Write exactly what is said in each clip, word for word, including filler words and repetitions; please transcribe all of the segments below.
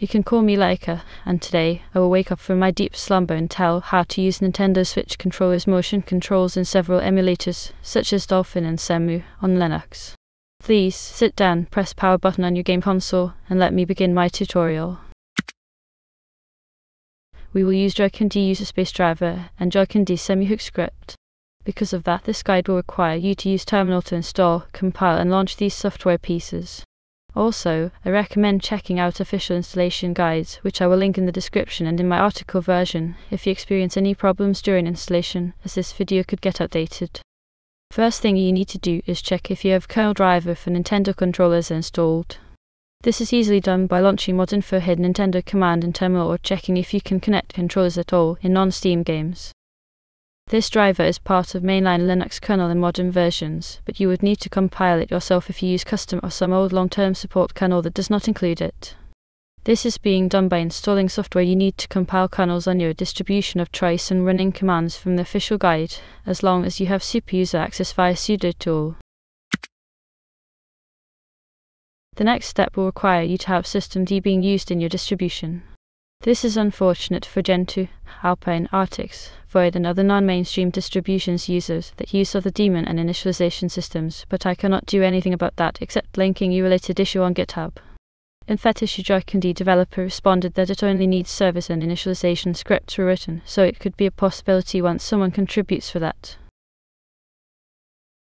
You can call me Leica, and today I will wake up from my deep slumber and tell how to use Nintendo Switch controllers' motion controls in several emulators, such as Dolphin and Cemu, on Linux. Please sit down, press power button on your game console, and let me begin my tutorial. We will use Joycond user space driver and Joycond Cemuhook script. Because of that, this guide will require you to use Terminal to install, compile and launch these software pieces. Also, I recommend checking out official installation guides, which I will link in the description and in my article version, if you experience any problems during installation, as this video could get outdated. First thing you need to do is check if you have kernel driver for Nintendo controllers installed. This is easily done by launching modinfo hid Nintendo command in Terminal or checking if you can connect controllers at all in non-Steam games. This driver is part of mainline Linux kernel in modern versions, but you would need to compile it yourself if you use custom or some old long-term support kernel that does not include it. This is being done by installing software you need to compile kernels on your distribution of choice and running commands from the official guide, as long as you have super user access via sudo tool. The next step will require you to have systemd being used in your distribution. This is unfortunate for Gentoo, Alpine, Artix, Void and other non-mainstream distributions users that use other daemon and initialization systems, but I cannot do anything about that except linking you a related issue on GitHub. In Fetish, a Joycond developer responded that it only needs service and initialization scripts rewritten, so it could be a possibility once someone contributes for that.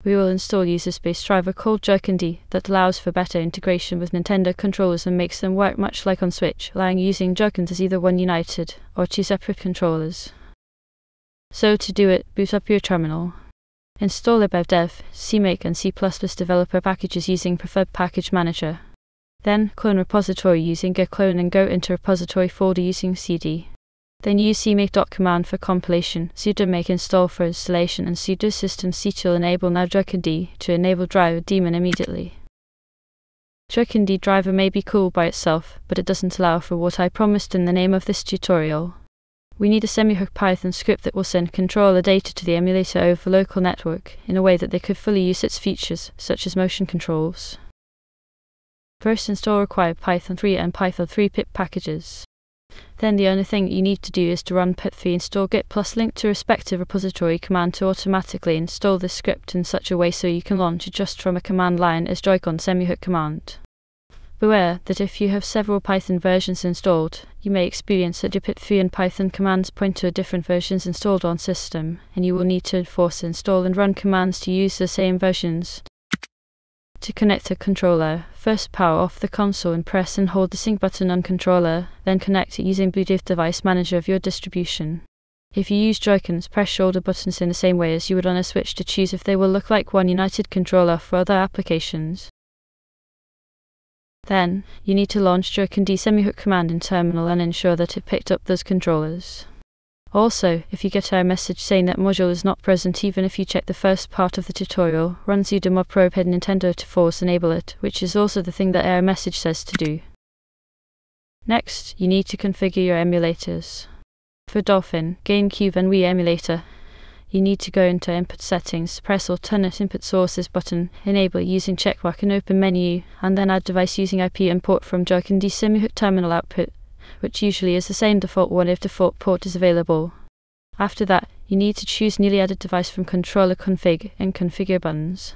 We will install user space driver called Joycond that allows for better integration with Nintendo controllers and makes them work much like on Switch, allowing using Joycond as either one united or two separate controllers. So to do it, boot up your terminal. Install libev, CMake and C plus plus developer packages using preferred package manager. Then clone repository using git clone and go into repository folder using cd. Then use cmake.command for compilation, sudo make install for installation and sudo systemd will enable now Joycond to enable driver daemon immediately. Joycond driver may be cool by itself, but it doesn't allow for what I promised in the name of this tutorial. We need a Cemuhook Python script that will send controller data to the emulator over local network, in a way that they could fully use its features, such as motion controls. First install required Python three and Python three pip packages. Then the only thing you need to do is to run pip three install git plus link to respective repository command to automatically install this script in such a way so you can launch it just from a command line as Joycond Cemuhook command. Beware that if you have several Python versions installed, you may experience that your pip three and Python commands point to different versions installed on system, and you will need to force install and run commands to use the same versions. To connect a controller, first power off the console and press and hold the sync button on controller, then connect it using Bluetooth device manager of your distribution. If you use Joycons, press shoulder buttons in the same way as you would on a Switch to choose if they will look like one united controller for other applications. Then, you need to launch Joycond Cemuhook command in Terminal and ensure that it picked up those controllers. Also, if you get a message saying that module is not present even if you check the first part of the tutorial, run sudo modprobe hid Nintendo to force enable it, which is also the thing that error message says to do. Next, you need to configure your emulators. For Dolphin, GameCube and Wii emulator, you need to go into input settings, press alternate input sources button, enable using checkmark and open menu, and then add device using I P and port from Joycond Cemuhook terminal output, which usually is the same default one if default port is available. After that, you need to choose newly added device from controller config and configure buttons.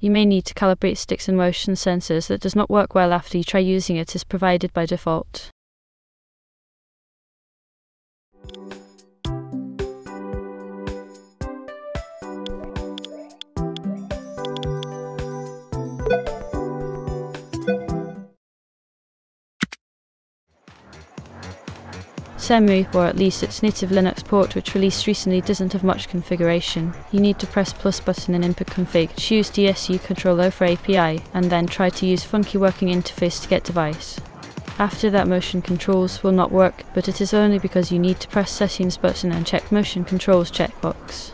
You may need to calibrate sticks and motion sensors that does not work well after you try using it as provided by default. Cemu, or at least its native Linux port which released recently, doesn't have much configuration. You need to press plus button in input config, choose D S U controller for A P I, and then try to use funky working interface to get device. After that, motion controls will not work, but it is only because you need to press settings button and check motion controls checkbox.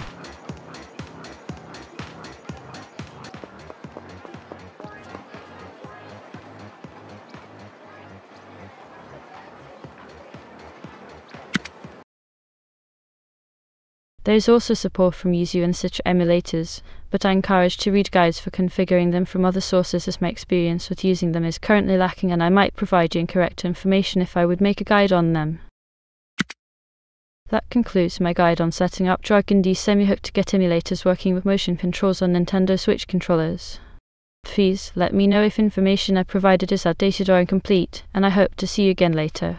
There is also support from Yuzu and such emulators, but I encourage to read guides for configuring them from other sources as my experience with using them is currently lacking, and I might provide you incorrect information if I would make a guide on them. That concludes my guide on setting up Joycond Cemuhook to get emulators working with motion controls on Nintendo Switch controllers. Please let me know if information I provided is outdated or incomplete, and I hope to see you again later.